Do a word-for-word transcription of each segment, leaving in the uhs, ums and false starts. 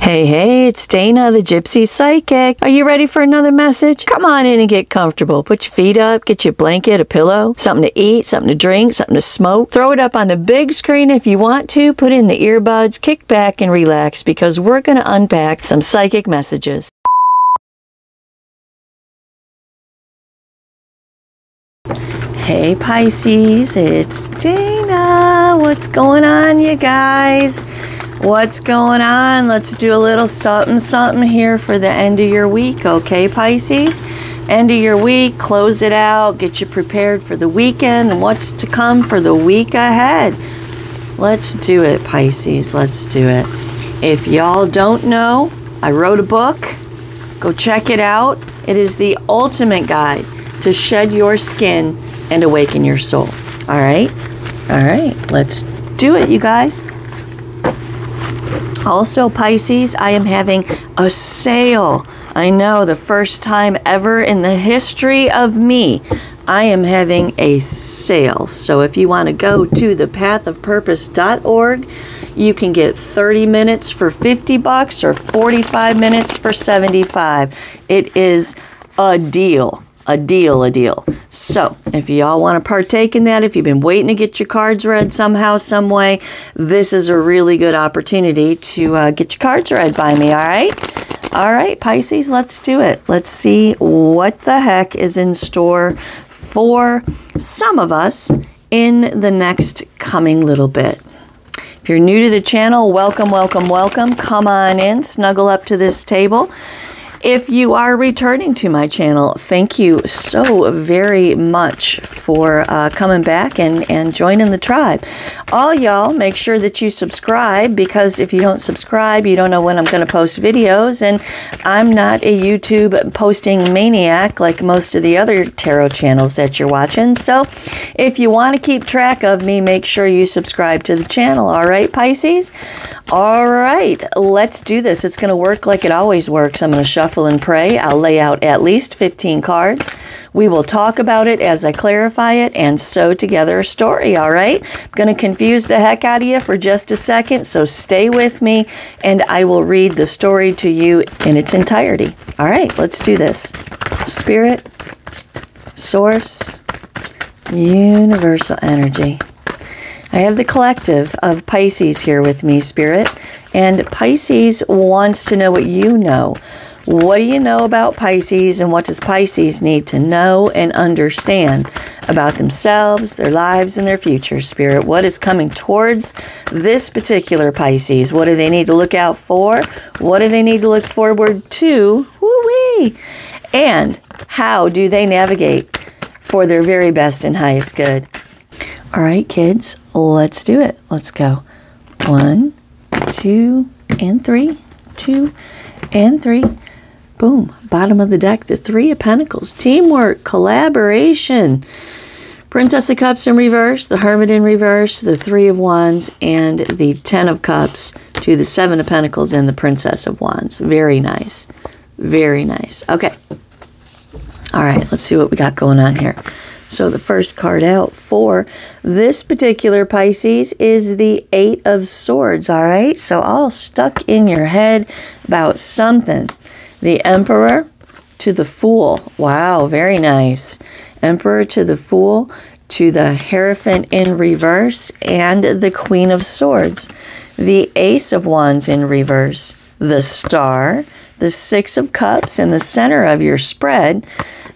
Hey, hey, it's Dana the Gypsy Psychic. Are you ready for another message? Come on in and get comfortable. Put your feet up, get your blanket, a pillow, something to eat, something to drink, something to smoke. Throw it up on the big screen if you want to. Put in the earbuds, kick back and relax because we're going to unpack some psychic messages. Hey Pisces, it's Dana. What's going on, you guys? What's going on? Let's do a little something something here for the end of your week, okay Pisces? End of your week, close it out, get you prepared for the weekend and what's to come for the week ahead. Let's do it, Pisces. Let's do it. If y'all don't know, I wrote a book. Go check it out. It is the ultimate guide to shed your skin and awaken your soul. All right? All right. Let's do it, you guys. Also, Pisces, I am having a sale. I know, the first time ever in the history of me, I am having a sale. So if you want to go to the path of purpose dot org, you can get thirty minutes for fifty bucks or forty-five minutes for seventy-five. It is a deal. A deal, a deal. So, if y'all want to partake in that, if you've been waiting to get your cards read somehow, some way, this is a really good opportunity to uh, get your cards read by me, all right? All right, Pisces, let's do it. Let's see what the heck is in store for some of us in the next coming little bit. If you're new to the channel, welcome, welcome, welcome. Come on in, snuggle up to this table. If you are returning to my channel, thank you so very much for uh, coming back and, and joining the tribe. All y'all, make sure that you subscribe because if you don't subscribe, you don't know when I'm going to post videos. And I'm not a YouTube posting maniac like most of the other tarot channels that you're watching. So if you want to keep track of me, make sure you subscribe to the channel. All right, Pisces? All right, let's do this. It's going to work like it always works. I'm going to shuffle and pray. I'll lay out at least fifteen cards. We will talk about it as I clarify it and sew together a story, all right? I'm going to confuse the heck out of you for just a second, so stay with me and I will read the story to you in its entirety. All right, let's do this. Spirit, Source, Universal Energy. I have the collective of Pisces here with me, Spirit, and Pisces wants to know what you know. What do you know about Pisces and what does Pisces need to know and understand about themselves, their lives, and their future, Spirit? What is coming towards this particular Pisces? What do they need to look out for? What do they need to look forward to? Woo-wee! And how do they navigate for their very best and highest good? All right, kids, let's do it. Let's go. One, two, and three. Two, and three. Boom. Bottom of the deck, the Three of Pentacles. Teamwork, collaboration. Princess of Cups in reverse, the Hermit in reverse, the Three of Wands, and the Ten of Cups to the Seven of Pentacles and the Princess of Wands. Very nice. Very nice. Okay. All right, let's see what we got going on here. So the first card out for this particular Pisces is the Eight of Swords, all right? So all stuck in your head about something. The Emperor to the Fool. Wow, very nice. Emperor to the Fool, to the Hierophant in reverse, and the Queen of Swords. The Ace of Wands in reverse, the Star, the Six of Cups in the center of your spread,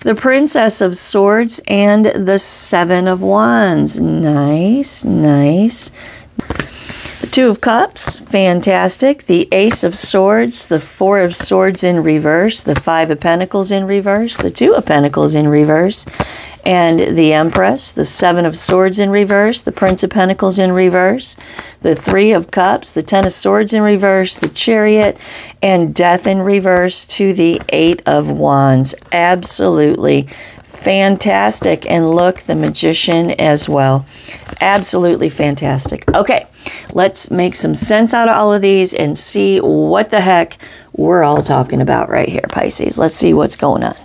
the Princess of Swords, and the Seven of Wands. Nice, nice. The Two of Cups, fantastic. The Ace of Swords, the Four of Swords in reverse, the Five of Pentacles in reverse, the Two of Pentacles in reverse, and the Empress, the Seven of Swords in reverse, the Prince of Pentacles in reverse, the Three of Cups, the Ten of Swords in reverse, the Chariot, and Death in reverse to the Eight of Wands. Absolutely fantastic. And look, the Magician as well. Absolutely fantastic. Okay, let's make some sense out of all of these and see what the heck we're all talking about right here, Pisces. Let's see what's going on.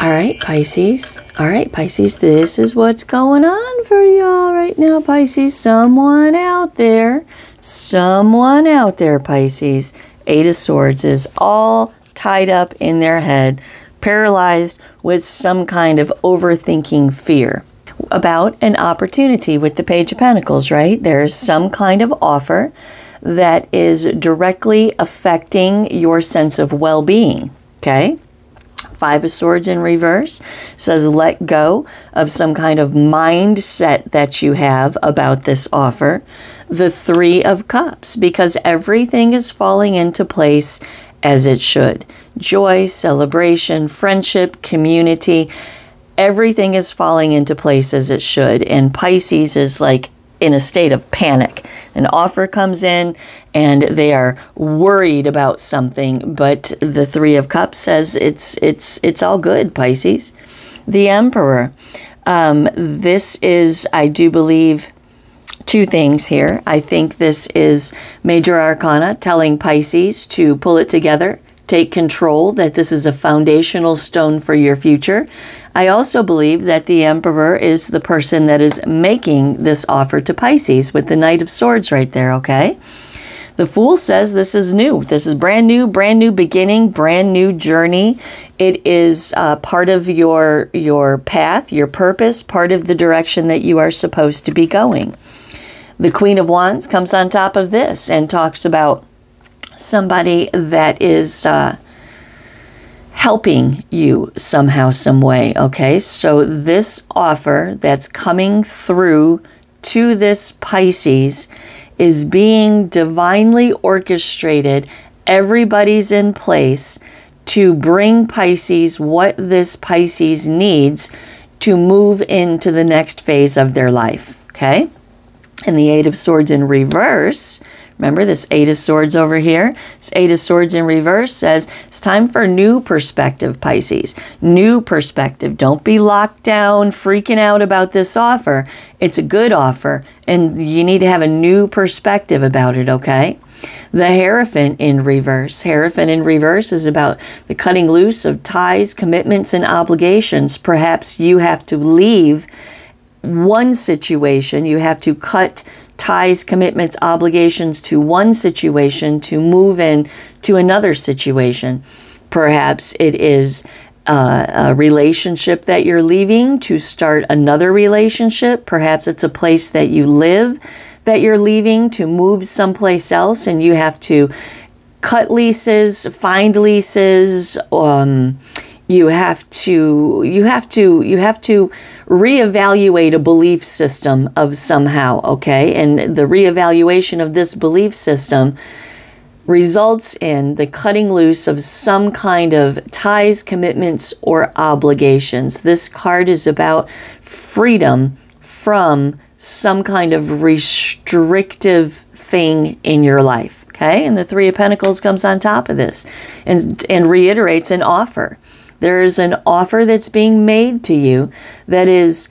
All All right, Pisces. All right, Pisces, this is what's going on for y'all right now, Pisces. Someone out there, someone out there, Pisces. Eight of Swords is all tied up in their head, paralyzed with some kind of overthinking fear about an opportunity with the Page of Pentacles, right? There's some kind of offer that is directly affecting your sense of well-being, okay? Five of Swords in reverse says let go of some kind of mindset that you have about this offer. The Three of Cups, because everything is falling into place as it should. Joy, celebration, friendship, community, everything is falling into place as it should. And Pisces is like in a state of panic. An offer comes in and they are worried about something, but the Three of Cups says it's it's it's all good, Pisces. The Emperor. Um, this is, I do believe, two things here. I think this is Major Arcana telling Pisces to pull it together, take control, that this is a foundational stone for your future. I also believe that the Emperor is the person that is making this offer to Pisces with the Knight of Swords right there, okay? The Fool says this is new. This is brand new, brand new beginning, brand new journey. It is uh, part of your, your path, your purpose, part of the direction that you are supposed to be going. The Queen of Wands comes on top of this and talks about somebody that is uh, helping you somehow, some way, okay? So this offer that's coming through to this Pisces is being divinely orchestrated. Everybody's in place to bring Pisces what this Pisces needs to move into the next phase of their life, okay? And the Eight of Swords in reverse, remember this Eight of Swords over here? This Eight of Swords in reverse says, it's time for new perspective, Pisces. New perspective. Don't be locked down, freaking out about this offer. It's a good offer, and you need to have a new perspective about it, okay? The Hierophant in reverse. Hierophant in reverse is about the cutting loose of ties, commitments, and obligations. Perhaps you have to leave one situation, you have to cut ties, commitments, obligations to one situation to move in to another situation. Perhaps it is uh, a relationship that you're leaving to start another relationship. Perhaps it's a place that you live that you're leaving to move someplace else, and you have to cut leases, find leases, um, You have to, you have to, you have to reevaluate a belief system of somehow, okay? And the reevaluation of this belief system results in the cutting loose of some kind of ties, commitments, or obligations. This card is about freedom from some kind of restrictive thing in your life, okay? And the Three of Pentacles comes on top of this and, and reiterates an offer. There is an offer that's being made to you that is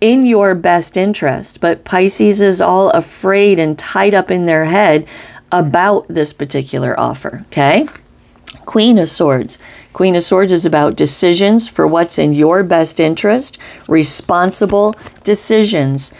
in your best interest, but Pisces is all afraid and tied up in their head about this particular offer, okay? Queen of Swords. Queen of Swords is about decisions for what's in your best interest, responsible decisions.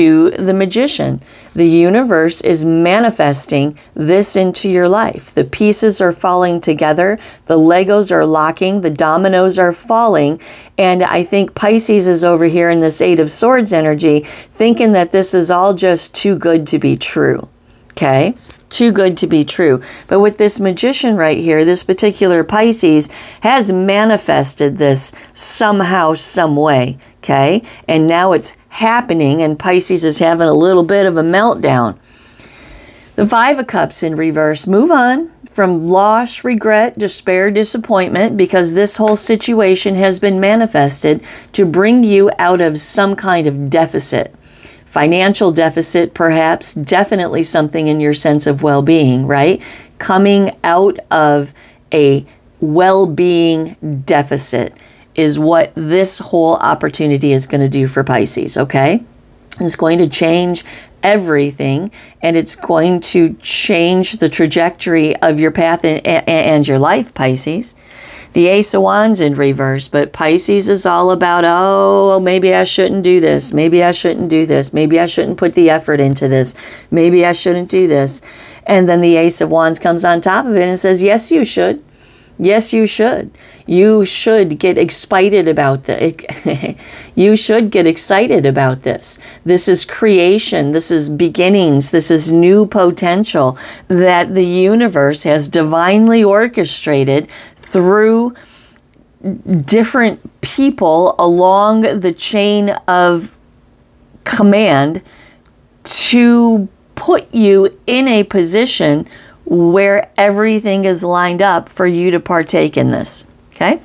To the Magician, the universe is manifesting this into your life. The pieces are falling together, the Legos are locking, the dominoes are falling, and I think Pisces is over here in this Eight of Swords energy thinking that this is all just too good to be true, okay? Too good to be true. But with this Magician right here, this particular Pisces has manifested this somehow, some way, okay? And now it's happening, and Pisces is having a little bit of a meltdown. The Five of Cups in reverse. Move on from loss, regret, despair, disappointment, because this whole situation has been manifested to bring you out of some kind of deficit. Financial deficit, perhaps, definitely something in your sense of well-being, right? Coming out of a well-being deficit is what this whole opportunity is going to do for Pisces, okay? It's going to change everything, and it's going to change the trajectory of your path and, and your life, Pisces. The Ace of Wands in reverse, but Pisces is all about, oh, maybe I shouldn't do this. Maybe I shouldn't do this. Maybe I shouldn't put the effort into this. Maybe I shouldn't do this. And then the Ace of Wands comes on top of it and says, yes, you should. Yes, you should. You should get excited about the. You should get excited about this. This is creation. This is beginnings. This is new potential that the universe has divinely orchestrated through different people along the chain of command to put you in a position where everything is lined up for you to partake in this, okay?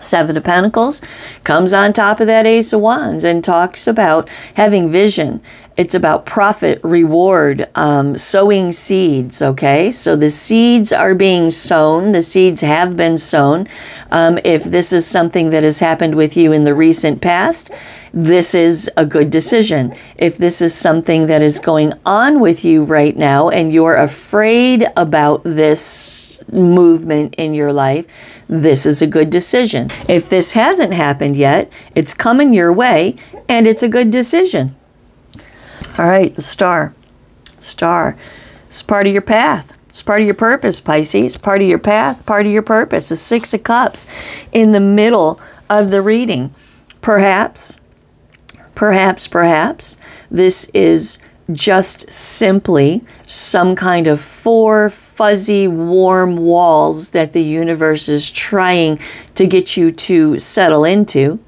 Seven of Pentacles comes on top of that Ace of Wands and talks about having vision. It's about profit, reward, um, sowing seeds, okay? So the seeds are being sown. The seeds have been sown. Um, if this is something that has happened with you in the recent past, this is a good decision. If this is something that is going on with you right now and you're afraid about this movement in your life, this is a good decision. If this hasn't happened yet, it's coming your way and it's a good decision. All right, the star, star, it's part of your path. It's part of your purpose, Pisces. It's part of your path, part of your purpose. The Six of Cups in the middle of the reading. Perhaps, perhaps, perhaps this is just simply some kind of four fuzzy, warm walls that the universe is trying to get you to settle into.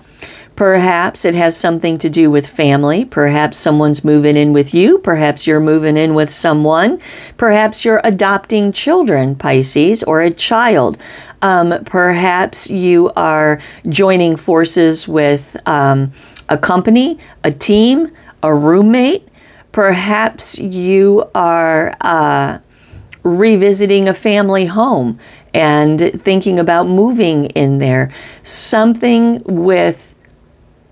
Perhaps it has something to do with family. Perhaps someone's moving in with you. Perhaps you're moving in with someone. Perhaps you're adopting children, Pisces, or a child. Um, perhaps you are joining forces with um, a company, a team, a roommate. Perhaps you are uh, revisiting a family home and thinking about moving in there. Something with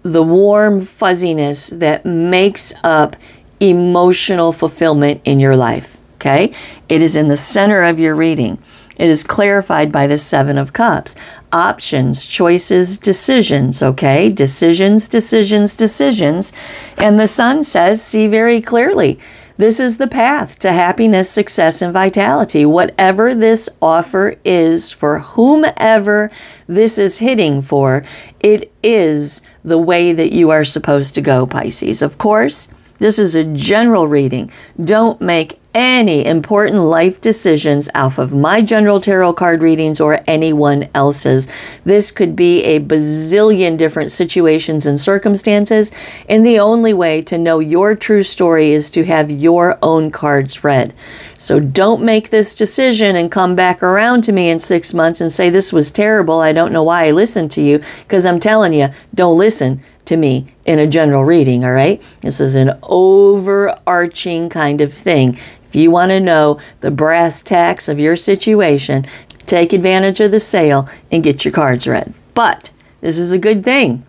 the warm fuzziness that makes up emotional fulfillment in your life, okay? It is in the center of your reading. It is clarified by the Seven of Cups. Options, choices, decisions, okay? Decisions, decisions, decisions. And the Sun says, see very clearly, this is the path to happiness, success, and vitality. Whatever this offer is for whomever this is hitting for, it is the way that you are supposed to go, Pisces. Of course, this is a general reading. Don't make any important life decisions off of my general tarot card readings or anyone else's. This could be a bazillion different situations and circumstances, and the only way to know your true story is to have your own cards read. So don't make this decision and come back around to me in six months and say, this was terrible, I don't know why I listened to you, because I'm telling you, don't listen to me in a general reading, all right? This is an overarching kind of thing. If you want to know the brass tacks of your situation, take advantage of the sale and get your cards read. But this is a good thing.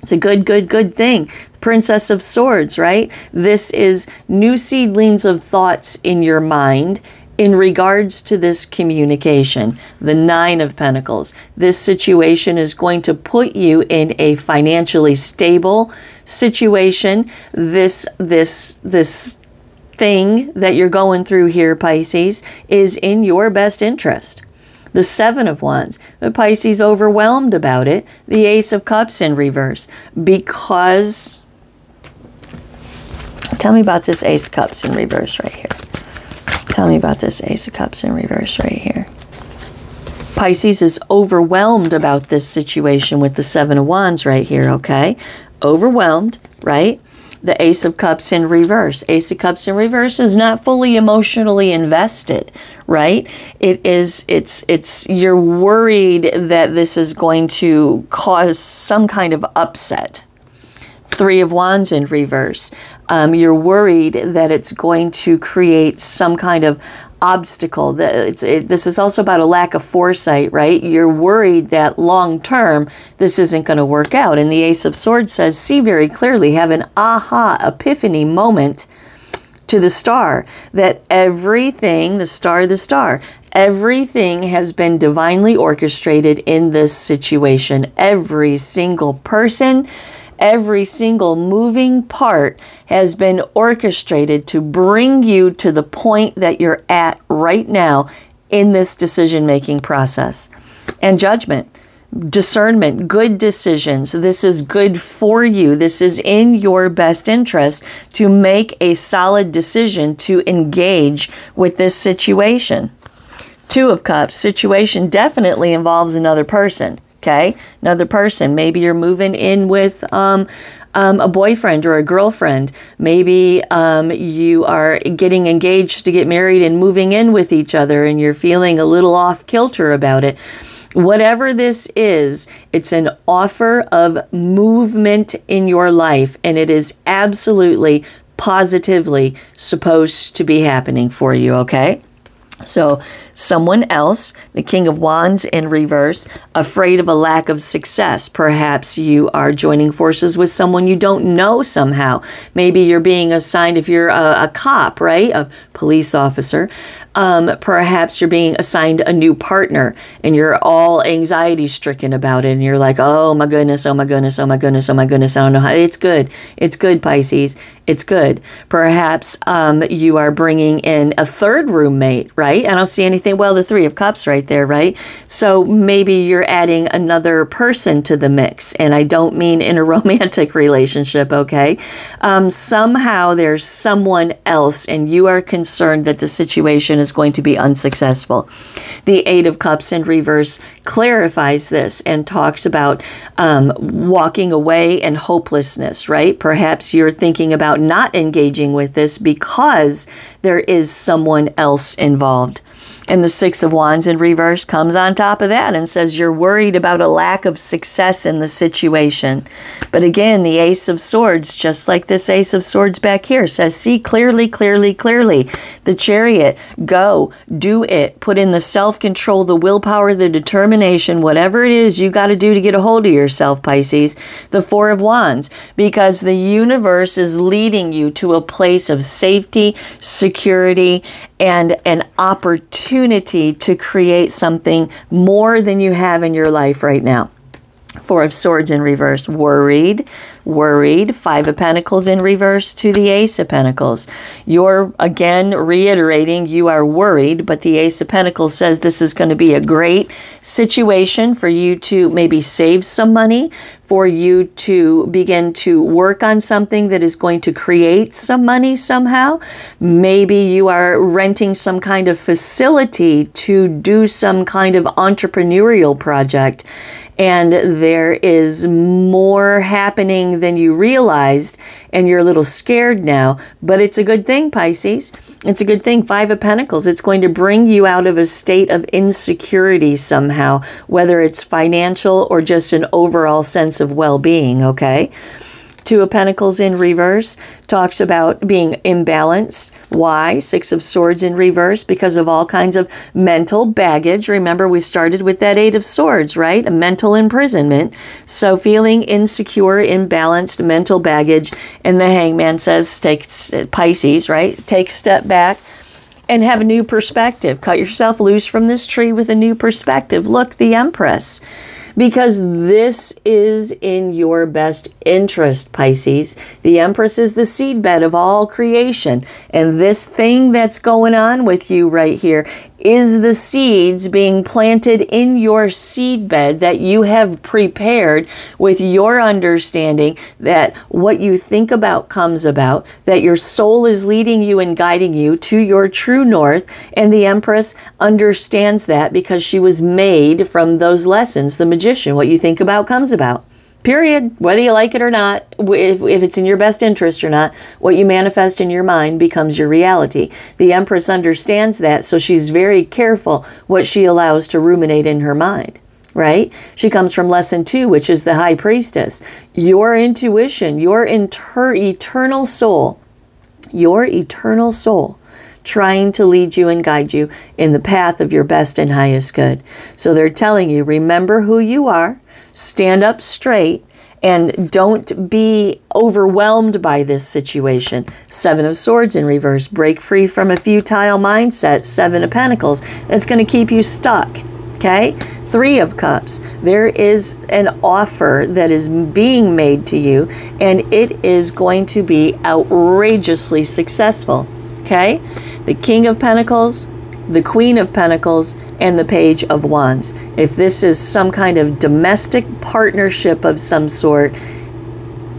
It's a good, good, good thing. Princess of Swords, right? This is new seedlings of thoughts in your mind in regards to this communication. The Nine of Pentacles. This situation is going to put you in a financially stable situation. This, this, this thing that you're going through here, Pisces, is in your best interest. The Seven of Wands, the Pisces overwhelmed about it. The Ace of Cups in reverse, because, tell me about this Ace of Cups in reverse right here. Tell me about this Ace of Cups in reverse right here. Pisces is overwhelmed about this situation with the Seven of Wands right here, okay? Overwhelmed, right? The Ace of Cups in reverse. Ace of Cups in reverse is not fully emotionally invested, right? It is, it's, it's, you're worried that this is going to cause some kind of upset. Three of Wands in reverse. Um, you're worried that it's going to create some kind of obstacle. That it's, it, this is also about a lack of foresight, right? You're worried that long term, this isn't going to work out. And the Ace of Swords says, see very clearly, have an aha, epiphany moment to the star, that everything, the star, the star, everything has been divinely orchestrated in this situation. Every single person, every single moving part has been orchestrated to bring you to the point that you're at right now in this decision-making process. And judgment, discernment, good decisions. This is good for you. This is in your best interest to make a solid decision to engage with this situation. Two of Cups, situation definitely involves another person, okay? Another person. Maybe you're moving in with um, um, a boyfriend or a girlfriend. Maybe um, you are getting engaged to get married and moving in with each other, and you're feeling a little off kilter about it. Whatever this is, it's an offer of movement in your life, and it is absolutely, positively supposed to be happening for you, okay? So someone else, the King of Wands in reverse, afraid of a lack of success. Perhaps you are joining forces with someone you don't know somehow. Maybe you're being assigned, if you're a, a cop, right? A police officer. Um, perhaps you're being assigned a new partner and you're all anxiety stricken about it. And you're like, oh my goodness, oh my goodness, oh my goodness, oh my goodness. I don't know how. It's good. It's good, Pisces. It's good. Perhaps um, you are bringing in a third roommate, right? I don't see anything. Well, the Three of Cups right there, right? So maybe you're adding another person to the mix. And I don't mean in a romantic relationship, okay? Um, somehow there's someone else and you are concerned that the situation is going to be unsuccessful. The Eight of Cups in reverse clarifies this and talks about um, walking away and hopelessness, right? Perhaps you're thinking about not engaging with this because there is someone else involved. And the Six of Wands in reverse comes on top of that and says you're worried about a lack of success in the situation. But again, the Ace of Swords, just like this Ace of Swords back here, says see clearly, clearly, clearly. The Chariot, go, do it. Put in the self-control, the willpower, the determination, whatever it is you got to do to get a hold of yourself, Pisces. The Four of Wands, because the universe is leading you to a place of safety, security, and an opportunity to create something more than you have in your life right now. Four of Swords in reverse, worried, worried. Five of Pentacles in reverse to the Ace of Pentacles. You're, again, reiterating, you are worried, but the Ace of Pentacles says this is going to be a great situation for you to maybe save some money, for you to begin to work on something that is going to create some money somehow. Maybe you are renting some kind of facility to do some kind of entrepreneurial project. And there is more happening than you realized, and you're a little scared now. But it's a good thing, Pisces. It's a good thing. Five of Pentacles. It's going to bring you out of a state of insecurity somehow, whether it's financial or just an overall sense of well-being, okay? Two of Pentacles in reverse talks about being imbalanced. Why? Six of Swords in reverse, because of all kinds of mental baggage. Remember, we started with that Eight of Swords, right? A mental imprisonment. So feeling insecure, imbalanced, mental baggage. And the Hangman says, take Pisces, right? Take a step back and have a new perspective. Cut yourself loose from this tree with a new perspective. Look, the Empress. Because this is in your best interest, Pisces. The Empress is the seedbed of all creation. And this thing that's going on with you right here is the seeds being planted in your seedbed that you have prepared with your understanding that what you think about comes about, that your soul is leading you and guiding you to your true north. And the Empress understands that because she was made from those lessons. The Magician, what you think about comes about. Period. Whether you like it or not, if, if it's in your best interest or not, what you manifest in your mind becomes your reality. The Empress understands that, so she's very careful what she allows to ruminate in her mind, right? She comes from lesson two, which is the High Priestess. Your intuition, your inter eternal soul, your eternal soul, trying to lead you and guide you in the path of your best and highest good. So they're telling you, remember who you are, stand up straight, And don't be overwhelmed by this situation. Seven of Swords in reverse. Break free from a futile mindset. Seven of Pentacles. It's going to keep you stuck. Okay? Three of Cups. There is an offer that is being made to you, and it is going to be outrageously successful. Okay? The King of Pentacles, the Queen of Pentacles, and the Page of Wands. If this is some kind of domestic partnership of some sort,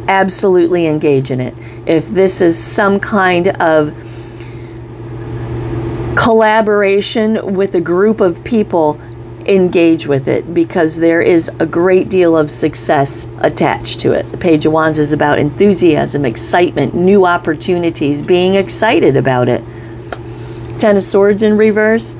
absolutely engage in it. If this is some kind of collaboration with a group of people, engage with it, because there is a great deal of success attached to it. The Page of Wands is about enthusiasm, excitement, new opportunities, being excited about it. Ten of Swords in reverse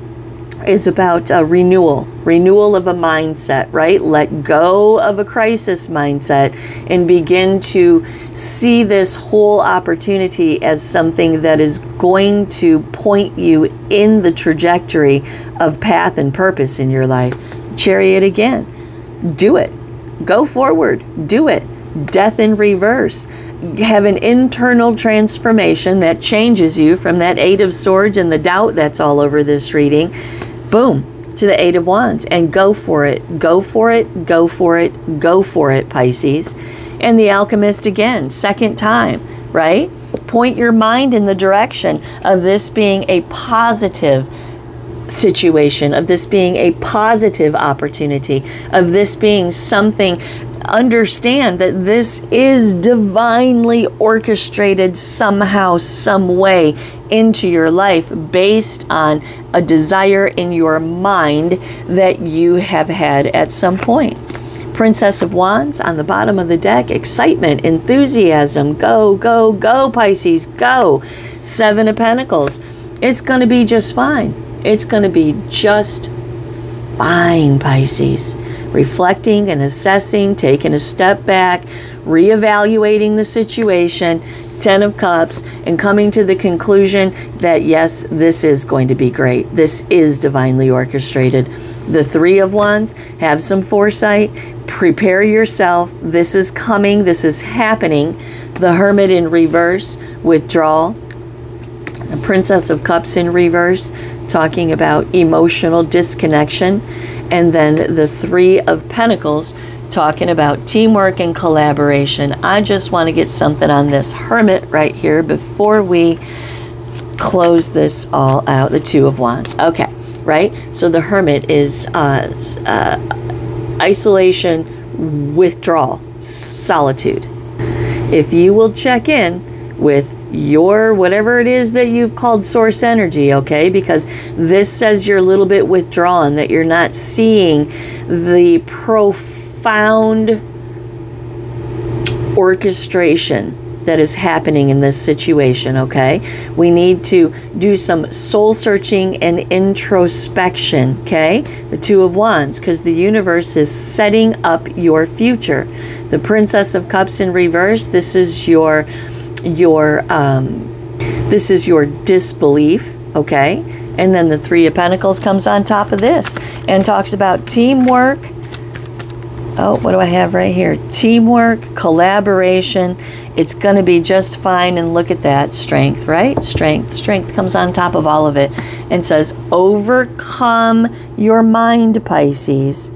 is about uh, renewal, renewal of a mindset, right? Let go of a crisis mindset and begin to see this whole opportunity as something that is going to point you in the trajectory of path and purpose in your life. Chariot again. Do it. Go forward. Do it. Death in reverse. Have an internal transformation that changes you from that Eight of Swords and the doubt that's all over this reading, boom, to the Eight of Wands, and go for it, go for it, go for it, go for it, Pisces. And the Alchemist again, second time, right? Point your mind in the direction of this being a positive situation, of this being a positive opportunity, of this being something. Understand that this is divinely orchestrated somehow, some way into your life based on a desire in your mind that you have had at some point. Princess of Wands on the bottom of the deck. Excitement, enthusiasm. Go, go, go, Pisces, go. Seven of Pentacles. It's going to be just fine. It's going to be just fine, Pisces. Reflecting and assessing, taking a step back, reevaluating the situation, Ten of Cups, and coming to the conclusion that yes, this is going to be great. This is divinely orchestrated. The Three of Wands, have some foresight, prepare yourself. This is coming, this is happening. The Hermit in reverse, withdrawal. The Princess of Cups in reverse, talking about emotional disconnection. And then the Three of Pentacles, talking about teamwork and collaboration. I just want to get something on this Hermit right here before we close this all out. The Two of Wands. Okay, right? So the Hermit is uh, uh, isolation, withdrawal, solitude. If you will check in with your whatever it is that you've called source energy, okay? Because this says you're a little bit withdrawn, that you're not seeing the profound orchestration that is happening in this situation, okay? We need to do some soul searching and introspection, okay? The Two of Wands, because the universe is setting up your future. The Princess of Cups in reverse, this is your your um this is your disbelief, okay? And then the Three of Pentacles comes on top of this and talks about teamwork. Oh, what do I have right here? Teamwork, collaboration. It's going to be just fine. And look at that strength, right? Strength. Strength comes on top of all of it and says overcome your mind, Pisces,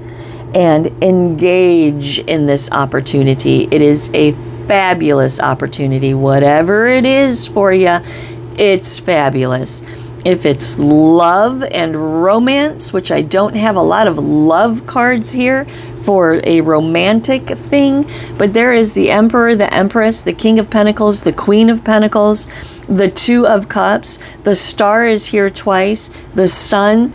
and engage in this opportunity. It is a fabulous opportunity. Whatever it is for you, it's fabulous. If it's love and romance, which I don't have a lot of love cards here for a romantic thing, but there is the Emperor, the Empress, the King of Pentacles, the Queen of Pentacles, the Two of Cups, the Star is here twice, the Sun.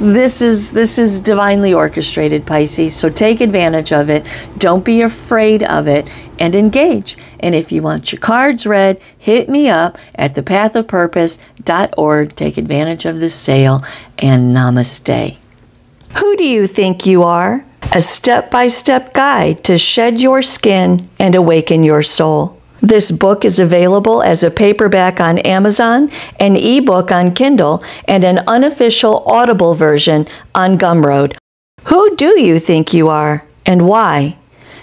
This is this is divinely orchestrated, Pisces, so take advantage of it. Don't be afraid of it and engage. And if you want your cards read, hit me up at the path of purpose dot org. Take advantage of the sale, and namaste. Who do you think you are? A step-by-step guide to shed your skin and awaken your soul. This book is available as a paperback on Amazon, an ebook on Kindle, and an unofficial Audible version on Gumroad. Who do you think you are, and why?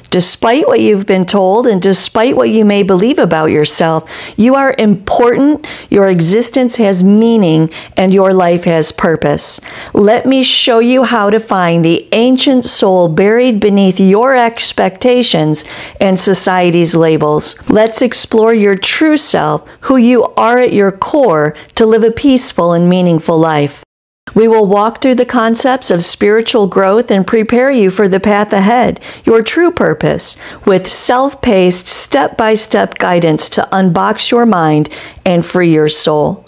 Despite what you've been told and despite what you may believe about yourself, you are important, your existence has meaning, and your life has purpose. Let me show you how to find the ancient soul buried beneath your expectations and society's labels. Let's explore your true self, who you are at your core, to live a peaceful and meaningful life. We will walk through the concepts of spiritual growth and prepare you for the path ahead, your true purpose, with self-paced, step-by-step guidance to unbox your mind and free your soul.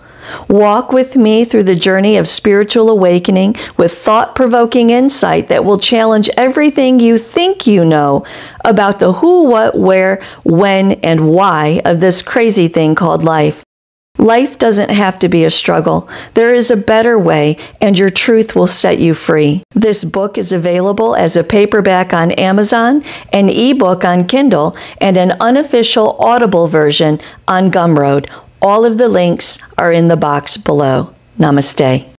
Walk with me through the journey of spiritual awakening with thought-provoking insight that will challenge everything you think you know about the who, what, where, when, and why of this crazy thing called life. Life doesn't have to be a struggle. There is a better way, and your truth will set you free. This book is available as a paperback on Amazon, an ebook on Kindle, and an unofficial Audible version on Gumroad. All of the links are in the box below. Namaste.